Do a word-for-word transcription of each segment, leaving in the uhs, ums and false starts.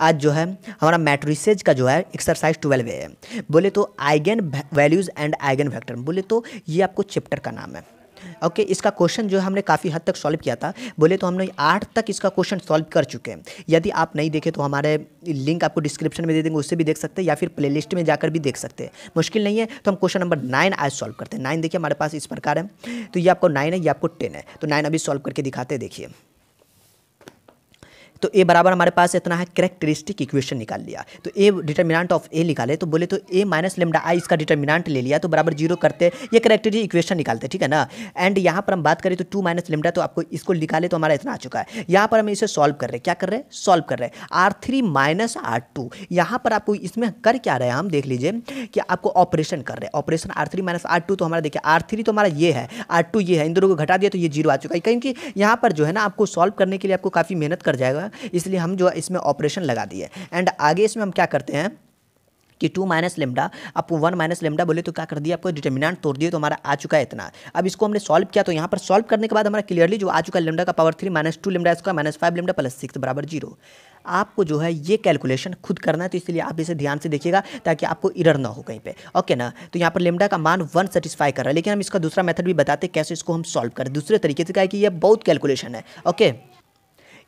आज जो है हमारा मैट्रिसेज का जो है एक्सरसाइज ट्वेल्व है। बोले तो eigen values and eigen vector, बोले तो ये आपको चैप्टर का नाम है। ओके okay, इसका क्वेश्चन जो हमने काफ़ी हद तक सॉल्व किया था। बोले तो हमने आठ तक इसका क्वेश्चन सॉल्व कर चुके हैं। यदि आप नहीं देखे तो हमारे लिंक आपको डिस्क्रिप्शन में दे देंगे, उससे भी देख सकते हैं या फिर प्लेलिस्ट में जाकर भी देख सकते हैं। मुश्किल नहीं है। तो हम क्वेश्चन नंबर नाइन आज सॉल्व करते हैं। नाइन देखिए हमारे पास इस प्रकार है, तो ये आपको नाइन है, ये आपको टेन है। तो नाइन अभी सॉल्व करके दिखाते हैं। देखिए तो ए बराबर हमारे पास इतना है, करेक्टरिस्टिक इक्वेशन निकाल लिया। तो ए डिटर्मिनेंट ऑफ ए निकाले, तो बोले तो ए माइनस लेमडा आई इसका डिटर्मिनेंट ले लिया, तो बराबर जीरो करते ये करेक्टरिस्टिक इक्वेशन निकालते, ठीक है ना। एंड यहाँ पर हम बात करें तो टू माइनस लेमडा, तो आपको इसको निकाले तो हमारा इतना आ चुका है। यहाँ पर हम इसे सॉल्व कर रहे हैं, क्या कर रहे हैं, सॉल्व कर रहे हैं। R three minus R two, यहाँ पर आपको इसमें कर क्या रहे हैं हम देख लीजिए कि आपको ऑपरेशन कर रहे हैं। Operation R three minus R two, तो हमारा देखिए आर थ्री तो हमारा ये है, आर टू ये है, इन दोनों को घटा दिया तो ये जीरो आ चुका है। क्योंकि यहाँ पर जो है ना आपको सॉल्व करने के लिए आपको काफ़ी मेहनत कर जाएगा, इसलिए हम जो इसमें ऑपरेशन लगा दिए। एंड आगे इसमें हम क्या करते हैं कि टू माइनस लेमडा आपको वन माइनस लेमडा, बोले तो क्या कर दिया आपको डिटर्मिनेंट तोड़ दिए, तो हमारा आ चुका है इतना। अब इसको हमने सॉल्व किया, तो यहाँ पर सॉल्व करने के बाद हमारा क्लियरली जो आ चुका है लेमडा का power three minus two lambda इसका minus five lambda plus six बराबर जीरो। आपको जो है ये कैलकुलेशन खुद करना है, तो इसलिए आप इसे ध्यान से देखिएगा ताकि आपको इरर ना हो कहीं पे, ओके ना। तो यहाँ पर लेमडा का मान वन सेटिस्फाई कर रहा है, लेकिन हम इसका दूसरा मेथड भी बताते कैसे इसको हम सॉल्व करें दूसरे तरीके से, क्या कि यह बहुत कैलकुलेशन है। ओके,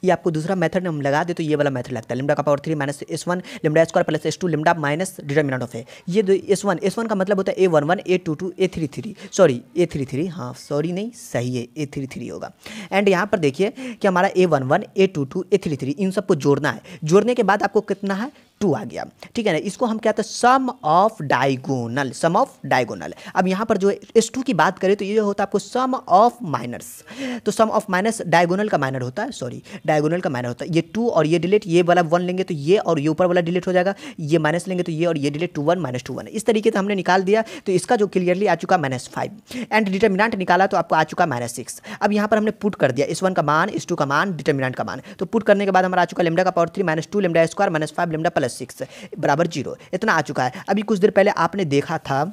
ये आपको दूसरा मेथड हम लगा दे तो ये वाला मेथड लगता है, लेमडा का power three minus S one lambda square plus S two lambda minus determinant of A. ये दो एस वन एस वन का मतलब होता है A one one A two two A three three sorry A three three हाँ sorry नहीं सही है ए थ्री थ्री होगा। एंड यहाँ पर देखिए कि हमारा A one one A two two A three three इन सबको जोड़ना है। जोड़ने के बाद आपको कितना है, टू आ गया, ठीक है ना। इसको हम कहते हैं sum of diagonal, sum of diagonal. अब यहाँ पर जो एस टू की बात करें तो ये होता है आपको सम ऑफ माइनर्स, तो सम ऑफ माइनस डायगोनल का माइनर होता है, सॉरी डायगोनल का माइनर होता है। ये टू और ये डिलीट, ये वाला वन लेंगे तो ये और ये ऊपर वाला डिलीट हो जाएगा, ये माइनस लेंगे तो ये और ये delete, two one minus two one. इस तरीके से हमने निकाल दिया, तो इसका जो क्लियरली आ चुका माइनस फाइव। एंड डिटर्मिनेंट निकाला तो आपको आ चुका माइनस सिक्स। अब यहाँ पर हमने पुट कर दिया एस वन का मान, एस टू का मान, डिटर्मिनेंट का मान। तो पुट करने के बाद हमारा आ चुका लेमडा का power three minus two lambda square minus five lambda plus six बराबर जीरो, इतना आ चुका है। अभी कुछ देर पहले आपने देखा था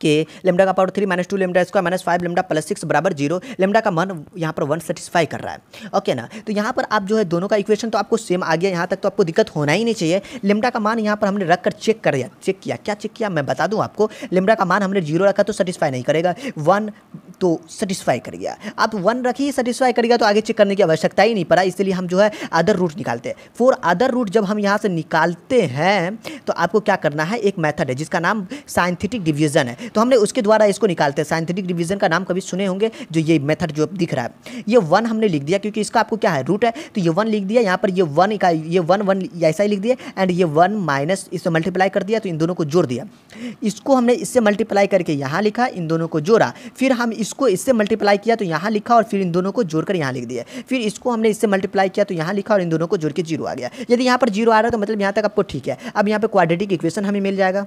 कि लेमडा का power three minus two lambda square minus five lambda plus six बराबर जीरो, लेमडा का मान यहाँ पर वन सेटिस्फाई कर रहा है, ओके ना। तो यहाँ पर आप जो है दोनों का इक्वेशन तो आपको सेम आ गया, यहाँ तक तो आपको दिक्कत होना ही नहीं चाहिए। लेमडा का मान यहाँ पर हमने रख कर चेक कर दिया, चेक किया, क्या चेक किया मैं बता दूँ आपको। लेमडा का मान हमने जीरो रखा तो सेटिस्फाई नहीं करेगा, वन तो सेटिस्फाई कर गया। आप वन रखिए सेटिस्फाई करेगा तो आगे चेक करने की आवश्यकता ही नहीं पड़ा, इसलिए हम जो है अदर रूट निकालते हैं। फोर अदर रूट जब हम यहाँ से निकालते हैं तो आपको क्या करना है, एक मैथड है जिसका नाम साइंथेटिक डिवीजन है, तो हमने उसके द्वारा इसको निकालते हैं। साइंथेटिक डिवीजन का नाम कभी सुने होंगे, जो ये मेथड जो दिख रहा है, ये वन हमने लिख दिया क्योंकि इसका आपको क्या है रूट है, तो ये वन लिख दिया। यहाँ पर ये वन का ये वन वन ऐसा ही लिख दिया, एंड ये वन माइनस इससे मल्टीप्लाई कर दिया तो इन दोनों को जोड़ दिया। इसको हमने इससे मल्टीप्लाई करके यहाँ लिखा, इन दोनों को जोड़ा, फिर हम इसको इससे मल्टीप्लाई किया तो यहाँ लिखा, और फिर इन दोनों को जोड़कर यहाँ लिख दिया। फिर इसको हमने इससे मल्टीप्लाई किया तो यहाँ लिखा और इन दोनों को जोड़ के जीरो आ गया। यदि यहाँ पर जीरो आ रहा है तो मतलब यहाँ तक आपको ठीक है। अब यहाँ पर क्वाड्रेटिक इक्वेशन हमें मिल जाएगा,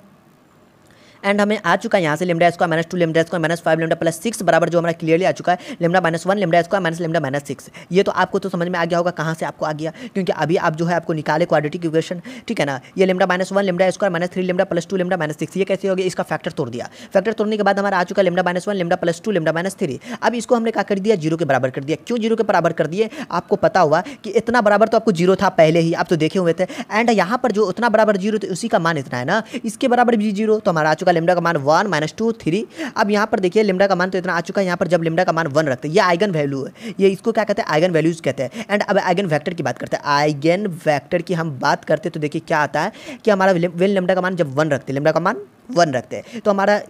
एंड हमें आ चुका है यहाँ से lambda square minus two lambda square minus five lambda plus six बराबर जो हमारा क्लियरली आ चुका है lambda minus one lambda square minus lambda minus six. ये तो आपको तो समझ में आ गया होगा कहाँ से आपको आ गया, क्योंकि अभी आप जो है आपको निकाले क्वाड्रेटिक इक्वेशन, ठीक है ना। ये lambda minus one lambda square minus three lambda plus two lambda minus six, ये कैसे हो गया, इसका फैक्टर तोड़ दिया। फैक्टर तोड़ने के बाद हमारा आ चुका है lambda minus one lambda plus two lambda minus three. अब इसको हमने क्या कर दिया, जीरो के बराबर कर दिया। क्यों जीरो के बराबर कर दिए, आपको पता हुआ कि इतना बराबर तो आपको जीरो था पहले ही, आप तो देखे हुए थे। एंड यहाँ पर जो उतना बराबर जीरो तो उसी का मान इतना है ना, इसके बराबर भी जीरो, तो हमारा आ चुका लेमडा का मान वन माइनस टू थ्री। अब यहाँ पर देखिए लेमडा का मान तो इतना आ चुका है। यहाँ पर जब लेमडा का मान वन रखते हैं, ये आइगन वैल्यू है, ये इसको क्या कहते हैं, आइगन वैल्यूज कहते हैं। एंड अब आइगन वेक्टर की बात करते हैं। आइगन वेक्टर की हम बात करते तो देखिए क्या आता है कि हमारा वेन लेमडा का मान जब वन रखते हैं, लेमडा का मान वन रखते हैं, तो हमारा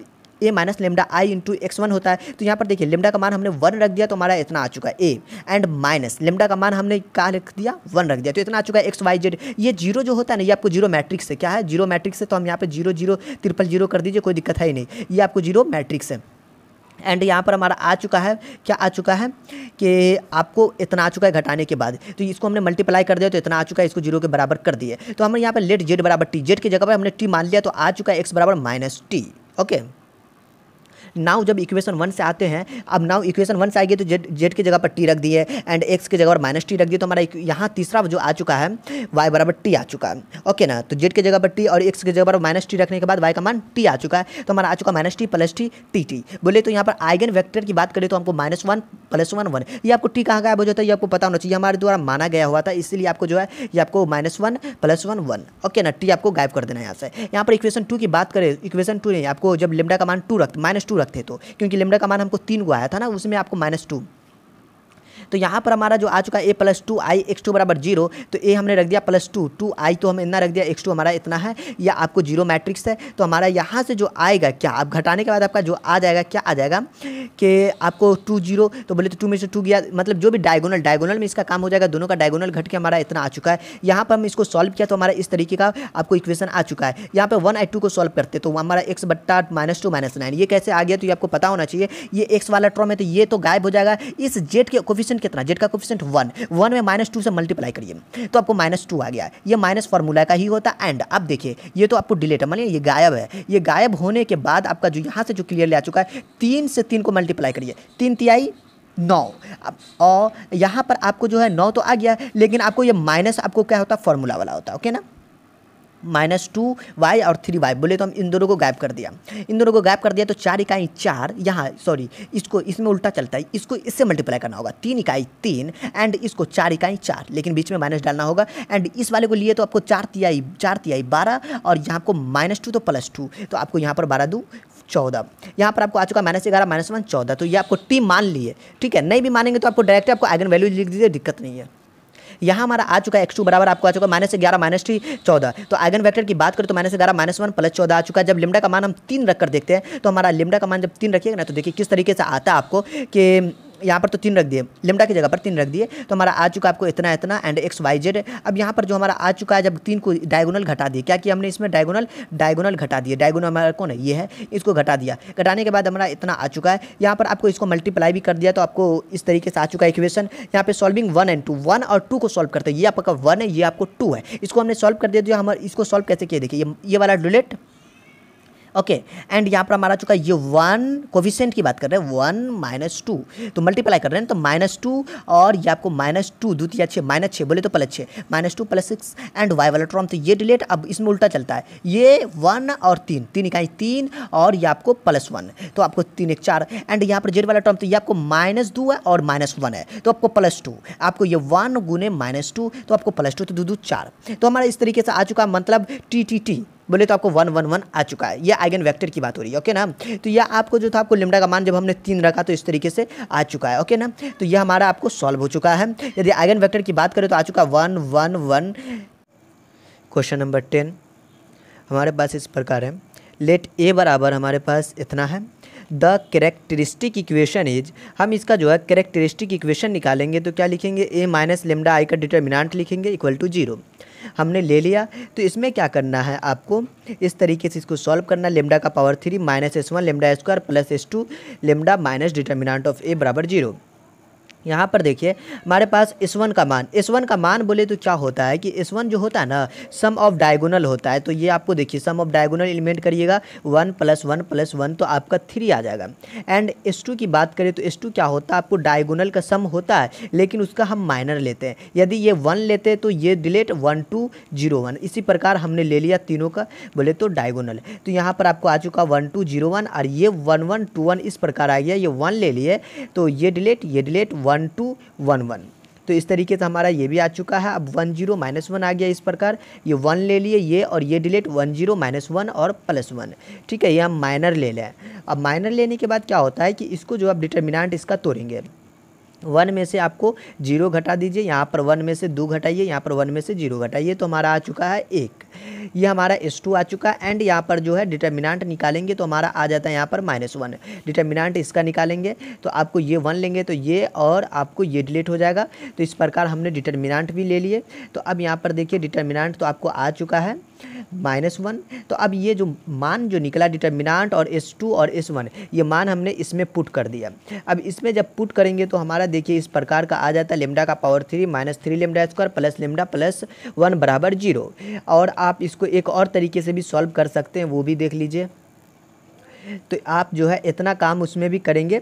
A minus lambda I into X one होता है। तो यहाँ पर देखिए लेमडा का मान हमने वन रख दिया तो हमारा इतना आ चुका है ए, एंड माइनस लेमडा का मान हमने क्या रख दिया, वन रख दिया, तो इतना आ चुका है एक्स वाई जेड। ये जीरो जो होता है ना, ये आपको जीरो मैट्रिक्स है, क्या है, जीरो मैट्रिक्स है, तो हम यहाँ पे जीरो जीरो ट्रिपल जीरो कर दीजिए, कोई दिक्कत है ही नहीं, ये आपको जीरो मैट्रिक्स है। एंड यहाँ पर हमारा आ चुका है, क्या आ चुका है कि आपको इतना आ चुका है घटाने के बाद, तो इसको हमने मल्टीप्लाई कर दिया तो इतना आ चुका है, इसको जीरो के बराबर कर दिए। तो हमने यहाँ पर लेट जेड बराबर टी, जेड की जगह पर हमने टी मान लिया, तो आ चुका है एक्स बराबर माइनस टी, ओके। नाउ जब इक्वेशन वन से आते हैं, अब नाउ इक्वेशन वन से आएगी तो जेड जेड की जगह पर टी रख दी है एंड एक्स की जगह पर माइनस टी रख दी, तो हमारा यहाँ तीसरा जो आ चुका है वाई बराबर टी आ चुका है। ओके ना, तो जेड की जगह पर टी और एक्स की जगह पर माइनस टी रखने के बाद वाई का मान टी आ चुका है, तो हमारा आ चुका minus T plus T T T. बोले तो यहाँ पर आइगन वेक्टर की बात करें तो हमको minus one plus one one, ये आपको टी कहाँ गायब हो जाता है ये आपको पता होना चाहिए, हमारे द्वारा माना गया हुआ था इसलिए आपको जो है ये आपको minus one plus one one. Okay ना, टी आपको गायब कर देना है यहाँ से। यहाँ पर इक्वेशन टू की बात करें, इक्वेशन टू ने आपको जब लेमडा का मान टू रख माइनस टू रखते तो क्योंकि लेमडा का मान हमको तीन को आया था ना, उसमें आपको माइनस टू, तो यहाँ पर हमारा जो आ चुका है A plus two I x two बराबर जीरो, तो ए हमने रख दिया प्लस टू, टू आई तो हमने इतना रख दिया, एक्स टू हमारा इतना है, या आपको जीरो मैट्रिक्स है, तो हमारा यहाँ से जो आएगा क्या आप घटाने के बाद आपका जो आ जाएगा क्या आ जाएगा कि आपको टू जीरो, तो बोले तो टू में से टू गया, मतलब जो भी डायगोनल डायगोनल में इसका काम हो जाएगा, दोनों का डायगोनल घट के हमारा इतना आ चुका है। यहाँ पर हम इसको सॉल्व किया तो हमारा इस तरीके का आपको इक्वेशन आ चुका है। यहाँ पर वन आई टू को सॉल्व करते तो हमारा एक्स बट्टा माइनस टू माइनस नाइन, ये कैसे आ गया तो ये आपको पता होना चाहिए, ये एक्स वाला टर्म है तो ये तो गायब हो जाएगा। इस जेड के कोफिशिएंट कितना, जेड का कोफिशिएंट वन, वन में माइनस टू से मल्टीप्लाई करिए तो आपको माइनस टू आ गया, ये माइनस फार्मूला का ही होता है। एंड अब देखिए ये तो आपको डिलीट है, मानिए ये गायब है, ये गायब होने के बाद आपका जो यहाँ से जो क्लियरली आ चुका है, तीन से तीन को मल्टीप्लाई करिए, तीन तिहाई नौ, और यहाँ पर आपको जो है नौ तो आ गया, लेकिन आपको ये माइनस आपको क्या होता है फार्मूला वाला होता है। ओके ना, माइनस टू वाई और थ्री वाई, बोले तो हम इन दोनों को गायब कर दिया, इन दोनों को गायब कर दिया तो चार इकाई चार, यहाँ सॉरी इसको इसमें उल्टा चलता है, इसको इससे मल्टीप्लाई करना होगा, तीन इकाई तीन एंड इसको चार इकाई चार, लेकिन बीच में माइनस डालना होगा। एंड इस वाले को लिए तो आपको चार तिहाई चार तिहाई बारह, और यहाँ आपको माइनस टू तो प्लस टू, तो आपको यहाँ पर बारह दो चौदह, यहाँ पर आपको आ चुका माइनस ग्यारह माइनस वन चौदह, तो ये आपको टी मान लिए। ठीक है, नहीं भी मानेंगे तो आपको डायरेक्ट आपको आइगन वैल्यू लिख दीजिए, दिक्कत नहीं है। यहाँ हमारा आ चुका है एक्स टू बराबर आपको आ चुका है माइनस ग्यारह माइनस थ्री चौदह, तो आइगन वेक्टर की बात करें तो माइनस ग्यारह माइनस वन प्लस चौदह आ चुका है। जब लिमडा का मान हम तीन रखकर देखते हैं तो हमारा लिमडा का मान जब तीन रखिएगा ना तो देखिए किस तरीके से आता है आपको कि यहाँ पर तो तीन रख दिए, लिमडा की जगह पर तीन रख दिए तो हमारा आ चुका आपको इतना इतना एंड एक्स वाई जेड। अब यहाँ पर जो हमारा आ चुका है जब तीन को डायगोनल घटा दिए, क्या कि हमने इसमें डायगोनल डायगोनल घटा दिए, डायगोनल हमारा कौन है ये है, इसको घटा दिया, घटाने के बाद हमारा इतना आ चुका है। यहाँ पर आपको इसको मल्टीप्लाई भी कर दिया तो आपको इस तरीके से आ चुका है इक्वेशन। यहाँ पर solving one and two, one और टू को सॉल्व करते हैं, ये आपका वन है ये आपको टू है, इसको हमने सॉल्व कर दिया। जो हमारे इसको सॉल्व कैसे किया देखिए, ये ये वाला डिलीट। ओके एंड यहाँ पर हमारा चुका है ये वन, कोफिशिएंट की बात कर रहे हैं वन माइनस टू, तो मल्टीप्लाई कर रहे हैं तो माइनस टू, और ये आपको माइनस टू दो तीन छः माइनस छः बोले तो प्लस छः minus two plus six and Y वाला टर्म तो ये डिलीट। अब इसमें उल्टा चलता है ये वन और तीन, तीन इकाई तीन और ये आपको प्लस वन, तो आपको तीन एक चार एंड यहाँ पर जेड वाला टर्म तो ये आपको माइनस दो है और माइनस वन है तो आपको प्लस टू, आपको ये वन गुने माइनस टू तो आपको प्लस टू, तो दो दो चार, तो हमारा इस तरीके से आ चुका है। मतलब टी टी टी बोले तो आपको वन वन वन आ चुका है, ये आइगन वेक्टर की बात हो रही है। ओके ना, तो यह आपको जो था आपको लिमडा का मान जब हमने तीन रखा तो इस तरीके से आ चुका है। ओके ना, तो यह हमारा आपको सॉल्व हो चुका है। यदि आइगन वेक्टर की बात करें तो आ चुका one one one. Question number ten हमारे पास इस प्रकार है, लेट ए बराबर हमारे पास इतना है, द कैरेक्टरिस्टिक इक्वेशन इज, हम इसका जो है कैरेक्टरिस्टिक इक्वेशन निकालेंगे तो क्या लिखेंगे, ए माइनस लेमडा आई का डिटर्मिनेंट लिखेंगे इक्वल टू जीरो। हमने ले लिया तो इसमें क्या करना है आपको इस तरीके से इसको सॉल्व करना, लेमडा का power three minus S one lambda square plus S two lambda minus determinant of A बराबर जीरो। यहाँ पर देखिए हमारे पास एस वन का मान, एस वन का मान बोले तो क्या होता है कि एस वन जो होता है ना सम ऑफ डायगोनल होता है, तो ये आपको देखिए सम ऑफ डायगोनल एलिमेंट करिएगा one plus one plus one तो आपका थ्री आ जाएगा। एंड एस टू की बात करें तो एस टू क्या होता है आपको डायगोनल का सम होता है, लेकिन उसका हम माइनर लेते हैं, यदि ये वन लेते तो ये delete one two zero one, इसी प्रकार हमने ले लिया तीनों का बोले तो डायगोनल। तो यहाँ पर आपको आ चुका वन टू जीरो वन और ये वन वन टू वन इस प्रकार आ गया, ये वन ले लिए तो ये डिलीट ये delete one two one one, तो इस तरीके से हमारा ये भी आ चुका है। अब वन जीरो माइनस वन आ गया इस प्रकार, ये वन ले लिए ये और ये delete one zero minus one और प्लस वन। ठीक है, ये हम माइनर ले लें। अब माइनर लेने के बाद क्या होता है कि इसको जो आप डिटर्मिनेंट इसका तोड़ेंगे, वन में से आपको जीरो घटा दीजिए, यहाँ पर वन में से दो घटाइए, यहाँ पर वन में से जीरो घटाइए तो हमारा आ चुका है एक, ये हमारा एस टू आ चुका है। एंड यहाँ पर जो है डिटर्मिनेंट निकालेंगे तो हमारा आ जाता है यहाँ पर माइनस वन, डिटर्मिनेंट इसका निकालेंगे तो आपको ये वन लेंगे तो ये और आपको ये डिलीट हो जाएगा, तो इस प्रकार हमने डिटर्मिनेंट भी ले लिए। तो अब यहाँ पर देखिए डिटर्मिनेंट तो आपको आ चुका है माइनस वन, तो अब ये जो मान जो निकला डिटर्मिनेंट और एस टू और एस वन, ये मान हमने इसमें पुट कर दिया। अब इसमें जब पुट करेंगे तो हमारा देखिए इस प्रकार का आ जाता है, लेमडा का power three minus three lambda square plus lambda plus one बराबर जीरो। और आप इसको एक और तरीके से भी सॉल्व कर सकते हैं, वो भी देख लीजिए। तो आप जो है इतना काम उसमें भी करेंगे।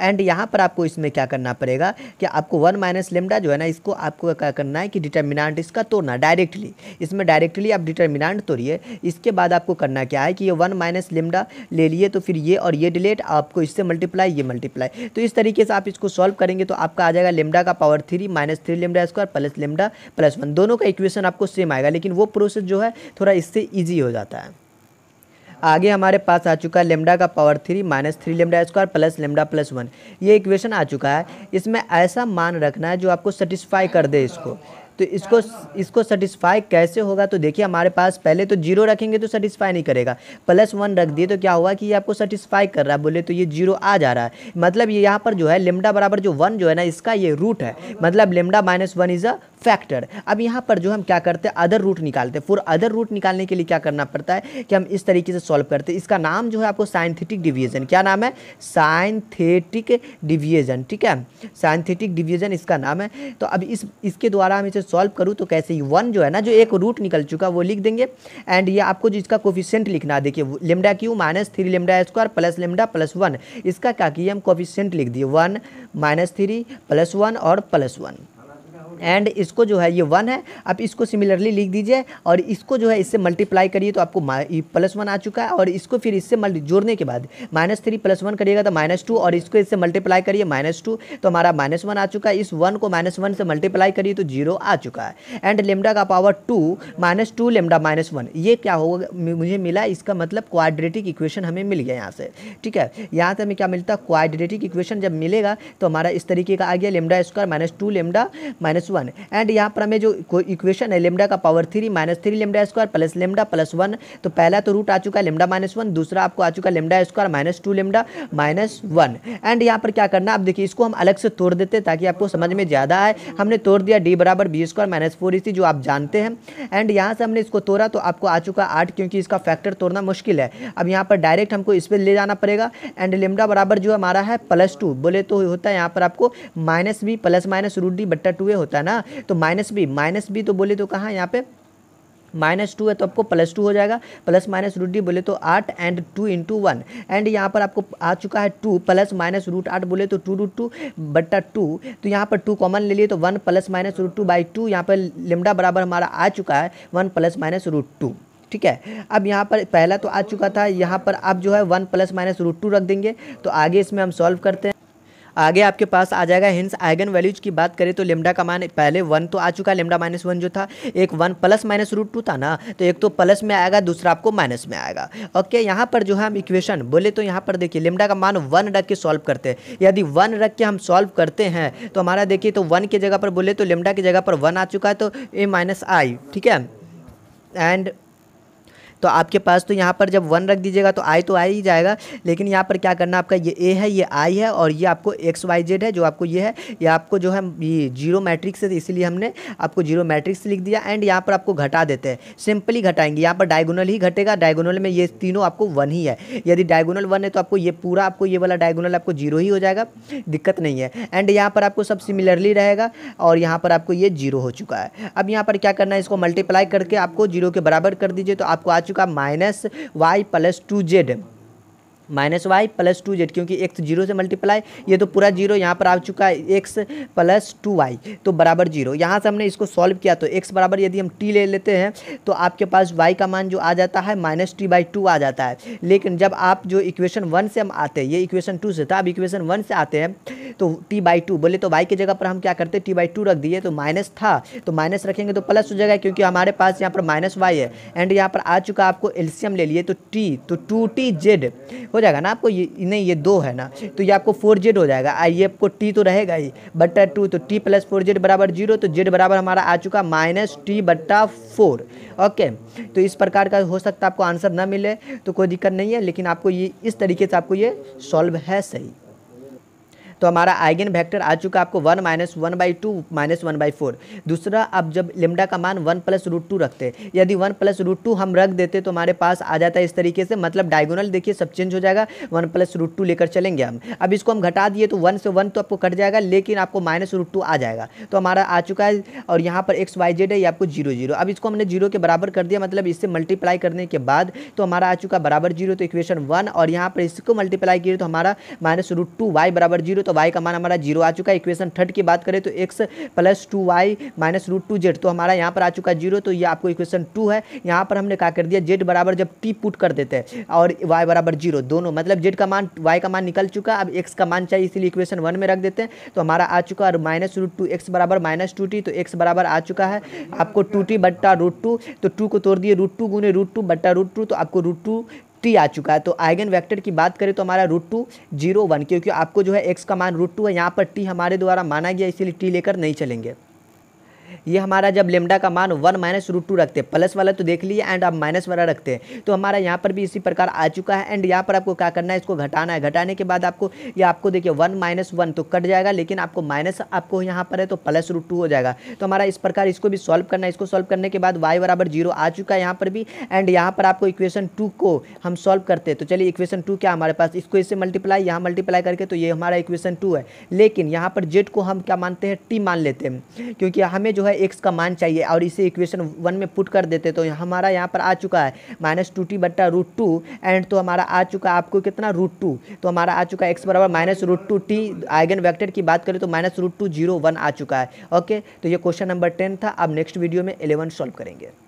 एंड यहाँ पर आपको इसमें क्या करना पड़ेगा कि आपको वन माइनस लेमडा जो है ना, इसको आपको क्या करना है कि डिटर्मिनेंट इसका तोड़ना डायरेक्टली, इसमें डायरेक्टली आप डिटर्मिनेंट तोड़िए। इसके बाद आपको करना क्या है कि ये वन माइनस लेमडा ले लिए तो फिर ये और ये डिलीट, आपको इससे मल्टीप्लाई, ये मल्टीप्लाई। तो इस तरीके से आप इसको सॉल्व करेंगे तो आपका आ जाएगा लेमडा का power three minus three lambda square plus lambda plus one. दोनों का इक्वेशन आपको सेम आएगा, लेकिन वो प्रोसेस जो है थोड़ा इससे ईजी हो जाता है। आगे हमारे पास आ चुका है लेमडा का power three minus three lambda square plus lambda plus one. ये इक्वेशन आ चुका है, इसमें ऐसा मान रखना है जो आपको सेटिस्फाई कर दे इसको। तो इसको इसको सेटिस्फाई कैसे होगा, तो देखिए हमारे पास पहले तो जीरो रखेंगे तो सेटिस्फाई नहीं करेगा, प्लस वन रख दिए तो क्या हुआ कि ये आपको सेटिस्फाई कर रहा है, बोले तो ये जीरो आ जा रहा है। मतलब ये यहाँ पर जो है लेमडा बराबर जो वन जो है ना, इसका ये रूट है, मतलब lambda minus one is a factor. अब यहाँ पर जो हम क्या करते हैं, अदर रूट निकालते हैं। फॉर अदर रूट निकालने के लिए क्या करना पड़ता है कि हम इस तरीके से सॉल्व करते हैं। इसका नाम जो है आपको साइंथेटिक डिवीजन, क्या नाम है, साइंथेटिक डिवीजन, ठीक है, साइंथेटिक डिवीजन इसका नाम है। तो अब इस इसके द्वारा हम इसे सॉल्व करूँ तो कैसे, वन जो है ना, जो एक रूट निकल चुका वो लिख देंगे। एंड ये आपको जिसका कोफिशिएंट लिखना है, देखिए lambda cube minus three lambda square plus lambda plus one, इसका क्या किया हम कोफिशिएंट लिख दिए, one minus three plus one और प्लस वन। एंड इसको जो है ये वन है, अब इसको सिमिलरली लिख दीजिए और इसको जो है इससे मल्टीप्लाई करिए तो आपको प्लस वन आ चुका है। और इसको फिर इससे मल्टी जोड़ने के बाद माइनस थ्री प्लस वन करिएगा तो माइनस टू, और इसको इससे मल्टीप्लाई करिए माइनस टू, तो हमारा माइनस वन आ चुका है। इस वन को माइनस वन से मल्टीप्लाई करिए तो जीरो आ चुका है। एंड लेमडा का power two minus two lambda minus one, ये क्या होगा मुझे मिला, इसका मतलब क्वाड्रेटिक इक्वेशन हमें मिल गया यहाँ से, ठीक है। यहाँ से हमें क्या मिलता है, क्वाड्रेटिक इक्वेशन जब मिलेगा तो हमारा इस तरीके का आ गया, lambda square minus two lambda minus one. And यहाँ पर हमें जो इक्वेशन है लेमडा का power three minus three lambda square plus lambda plus one, तो पहला तो रूट आ चुका है लेमडा माइनस वन, दूसरा आपको आ चुका है lambda square minus two lambda minus one. And यहाँ पर क्या करना, आप देखिए इसको हम अलग से तोड़ देते हैं ताकि आपको समझ में ज़्यादा आए। हमने तोड़ दिया, डी बराबर बी स्क्वायर माइनस फोर इसी, जो आप जानते हैं। एंड यहाँ से हमने इसको तोड़ा तो आपको आ चुका आठ, क्योंकि इसका फैक्टर तोड़ना मुश्किल है। अब यहाँ पर डायरेक्ट हमको इस पर ले जाना पड़ेगा। एंड लेमडा बराबर जो हमारा है प्लस टू, बोले तो होता है यहाँ पर आपको minus B plus minus root D बट्टा टू ए होता है ना, तो माइनस बी माइनस बी तो बोले तो कहाँ, यहाँ पे माइनस टू है तो आपको प्लस टू हो जाएगा, प्लस माइनस रूट डी बोले तो आठ and two into one. And यहाँ पर आपको आ चुका है टू प्लस माइनस रूट आठ, बोले तो टू रूट टू बट्टा टू, तो यहाँ पर टू कॉमन ले लिए तो one plus minus root two by two. यहाँ पर लेमडा बराबर हमारा आ चुका है one plus minus root two, ठीक है। अब यहाँ पर पहला तो आ चुका था, यहाँ पर आप जो है one plus minus root two रख देंगे। तो आगे इसमें हम सॉल्व करते हैं। आगे आपके पास आ जाएगा, हिंस आइगन वैल्यूज की बात करें तो लेमडा का मान पहले वन तो आ चुका है, लेमडा माइनस वन जो था, एक one plus minus root two था ना, तो एक तो प्लस में आएगा, दूसरा आपको माइनस में आएगा। ओके, यहाँ पर जो है हम इक्वेशन बोले तो यहाँ पर देखिए लेमडा का मान वन रख के सॉल्व करते हैं। यदि वन रख के हम सॉल्व करते हैं तो हमारा देखिए तो वन की जगह पर बोले तो लेमडा की जगह पर वन आ चुका है, तो ए माइनस आई, ठीक है। एंड तो आपके पास तो यहाँ पर जब वन रख दीजिएगा तो आई तो आई ही जाएगा, लेकिन यहाँ पर क्या करना, आपका ये ए है, ये आई है, और ये आपको एक्स वाई जेड है, जो आपको ये है, ये आपको जो है ये जीरो मैट्रिक्स है, इसीलिए हमने आपको जीरो मैट्रिक्स लिख दिया। एंड यहाँ पर आपको घटा देते हैं, सिंपली घटाएंगे, यहाँ पर डायगोनल ही घटेगा, डायगोनल में ये तीनों आपको वन ही है। यदि डायगोनल वन है तो आपको ये पूरा आपको ये वाला डायगोनल आपको जीरो ही हो जाएगा, दिक्कत नहीं है। एंड यहाँ पर आपको सब सिमिलरली रहेगा और यहाँ पर आपको ये जीरो हो चुका है। अब यहाँ पर क्या करना है, इसको मल्टीप्लाई करके आपको जीरो के बराबर कर दीजिए तो आपको आ का minus Y plus two Z, minus Y plus two Z, क्योंकि एक्स जीरो से मल्टीप्लाई, ये तो पूरा जीरो, यहाँ पर आ चुका है एक्स प्लस टू वाई तो बराबर जीरो। यहाँ से हमने इसको सॉल्व किया तो एक्स बराबर यदि हम टी ले लेते हैं तो आपके पास वाई का मान जो आ जाता है माइनस टी बाई टू आ जाता है। लेकिन जब आप जो इक्वेशन वन से हम आते हैं, ये इक्वेशन टू से था, अब इक्वेशन वन से आते हैं तो टी बाई टू बोले तो वाई की जगह पर हम क्या करते हैं, टी बाई टू रख दिए, तो माइनस था तो माइनस रखेंगे तो प्लस हो जाएगा, क्योंकि हमारे पास यहाँ पर माइनस वाई है। एंड यहाँ पर आ चुका आपको एलसीएम ले लिए तो टी, तो टू टी जेड हो जाएगा ना आपको, ये नहीं ये दो है ना, तो ये आपको फोर जेड हो जाएगा। आइए आपको टी तो रहेगा ही बट्टा टू, तो टी प्लस फोर जेड बराबर जीरो, तो जेड बराबर हमारा आ चुका माइनस टी बट्टा फोर। ओके, तो इस प्रकार का हो सकता है आपको आंसर ना मिले तो कोई दिक्कत नहीं है, लेकिन आपको ये इस तरीके से आपको ये सॉल्व है सही। तो तो हमारा आइगन वेक्टर आ चुका आपको one minus one by two minus one by four. दूसरा, अब जब लेमडा का मान वन प्लस रूट टू रखते, यदि वन प्लस रूट टू हम रख देते तो हमारे पास आ जाता है इस तरीके से, मतलब डायगोनल देखिए सब चेंज हो जाएगा, वन प्लस रूट टू लेकर चलेंगे हम। अब इसको हम घटा दिए तो वन से वन तो आपको कट जाएगा, लेकिन आपको माइनस रूट टू आ जाएगा। तो हमारा आ चुका है, और यहाँ पर एक्स वाई जेड है, ये आपको जीरो जीरो। अब इसको हमने जीरो के बराबर कर दिया, मतलब इससे मल्टीप्लाई करने के बाद तो हमारा आ चुका बराबर जीरो, तो इक्वेशन वन, और यहाँ पर इसको मल्टीप्लाई किए तो हमारा माइनस रूट टू वाई बराबर जीरो, तो वाई का मान हमारा जीरो आ चुका है। इक्वेशन थर्ड की बात करें तो X plus two Y minus root two Z, तो हमारा यहाँ पर आ चुका जीरो, तो ये आपको इक्वेशन टू है। यहाँ पर हमने क्या कर दिया, जेड बराबर जब टी पुट कर देते हैं और वाई बराबर जीरो दोनों, मतलब जेड का मान वाई का मान निकल चुका, अब एक्स का मान चाहिए इसलिए इक्वेशन वन में रख देते हैं। तो हमारा आ चुका और माइनस रूट टू एक्स बराबर माइनस टू टी, तो एक्स बराबर आ चुका है आपको टू टी बट्टा रूट टू, तो टू को तोड़ दिए रूट टू गुने रूट टू बट्टा रूट टू, तो आपको रूट टू टी आ चुका है। तो आइगन वेक्टर की बात करें तो हमारा रूट टू जीरो वन, क्योंकि आपको जो है एक्स का मान रूट टू है, यहाँ पर टी हमारे द्वारा माना गया इसीलिए टी लेकर नहीं चलेंगे। ये हमारा जब लेमडा का मान वन माइनस रूट टू रखते, प्लस वाला तो देख लिए एंड अब माइनस वाला रखते हैं, तो हमारा यहाँ पर भी इसी प्रकार आ चुका है। एंड यहाँ पर आपको क्या करना है, इसको घटाना है। घटाने के बाद आपको ये आपको देखिए वन माइनस वन तो कट जाएगा, लेकिन आपको माइनस आपको यहाँ पर है तो प्लस रूट टू हो जाएगा। तो हमारा इस प्रकार इसको भी सॉल्व करना है। इसको सॉल्व करने के बाद वाई बराबर जीरो आ चुका है यहाँ पर भी, एंड यहाँ पर आपको इक्वेशन टू को हम सॉल्व करते। तो चलिए इक्वेशन टू क्या हमारे पास, इसको इससे मल्टीप्लाई यहाँ मल्टीप्लाई करके, तो ये हमारा इक्वेशन टू है, लेकिन यहाँ पर जेड को हम क्या मानते हैं, टी मान लेते हैं, क्योंकि हमें जो है एक्स का मान चाहिए, और इसे इक्वेशन वन में पुट कर देते। तो हमारा यहाँ पर आ चुका है माइनस टू टी बट्टा रूट टू एंड, तो हमारा आ चुका आपको कितना रूट टू, तो हमारा आ चुका एक्स बराबर minus root two T. Eigen vector की बात करें तो minus root two zero one आ चुका है। ओके, तो ये क्वेश्चन नंबर टेन था। अब नेक्स्ट वीडियो में इलेवन सॉल्व करेंगे।